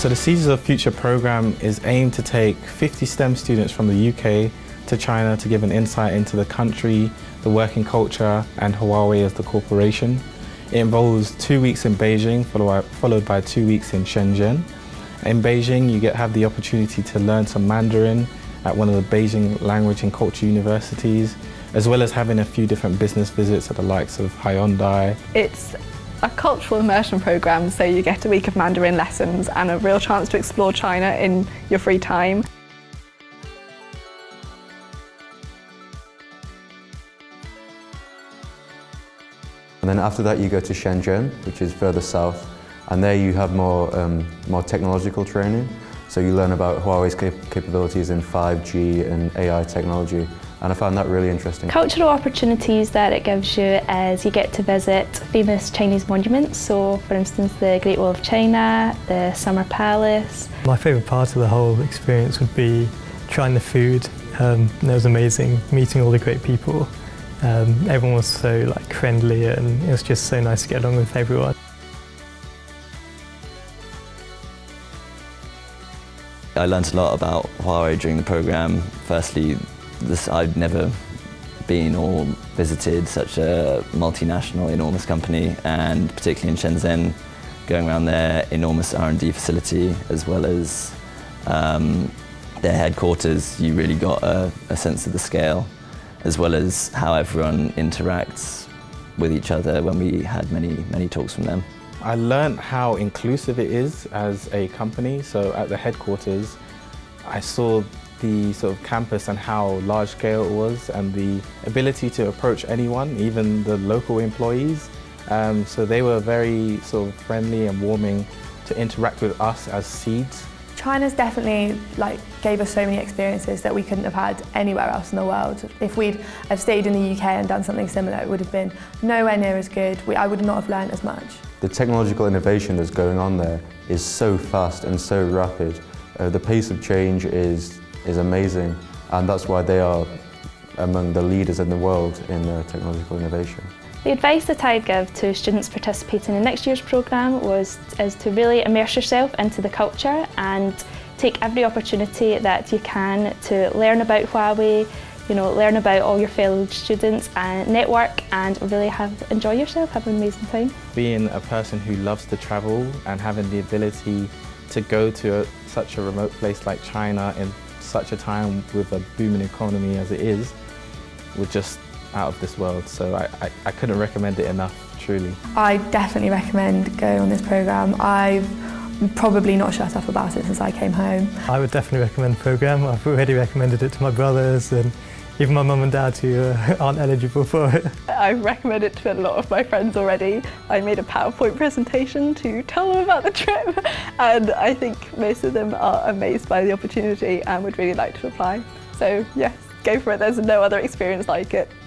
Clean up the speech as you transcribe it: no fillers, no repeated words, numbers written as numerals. So the Seeds of the Future program is aimed to take 50 STEM students from the UK to China to give an insight into the country, the working culture, and Huawei as the corporation. It involves 2 weeks in Beijing, followed by 2 weeks in Shenzhen. In Beijing, you have the opportunity to learn some Mandarin at one of the Beijing language and culture universities, as well as having a few different business visits at the likes of Hyundai. It's a cultural immersion program, so you get a week of Mandarin lessons and a real chance to explore China in your free time. And then after that you go to Shenzhen, which is further south, and there you have more technological training. So you learn about Huawei's capabilities in 5G and AI technology, and I found that really interesting. Cultural opportunities that it gives you is you get to visit famous Chinese monuments, so for instance the Great Wall of China, the Summer Palace. My favourite part of the whole experience would be trying the food. It was amazing, meeting all the great people. Everyone was so friendly, and it was just so nice to get along with everyone. I learnt a lot about Huawei during the programme. Firstly, I'd never been or visited such a multinational, enormous company, and particularly in Shenzhen, going around their enormous R&D facility as well as their headquarters, you really got a sense of the scale, as well as how everyone interacts with each other when we had many talks from them. I learned how inclusive it is as a company. So at the headquarters, I saw the sort of campus and how large scale it was, and the ability to approach anyone, even the local employees. So they were very sort of friendly and warming to interact with us as Seeds. China's definitely gave us so many experiences that we couldn't have had anywhere else in the world. If we'd have stayed in the UK and done something similar, it would have been nowhere near as good. I would not have learned as much. The technological innovation that's going on there is so fast and so rapid. The pace of change is amazing, and that's why they are among the leaders in the world in technological innovation. The advice that I'd give to students participating in next year's programme is to really immerse yourself into the culture and take every opportunity that you can to learn about Huawei, learn about all your fellow students and network, and really enjoy yourself, have an amazing time. Being a person who loves to travel and having the ability to go to such a remote place like China in such a time with a booming economy as it is, we're just out of this world, so I couldn't recommend it enough, truly. I definitely recommend going on this programme. I've probably not shut up about it since I came home. I would definitely recommend the programme. I've already recommended it to my brothers and even my mum and dad, who aren't eligible for it. I recommend it to a lot of my friends already. I made a PowerPoint presentation to tell them about the trip, and I think most of them are amazed by the opportunity and would really like to apply. So yes, go for it, there's no other experience like it.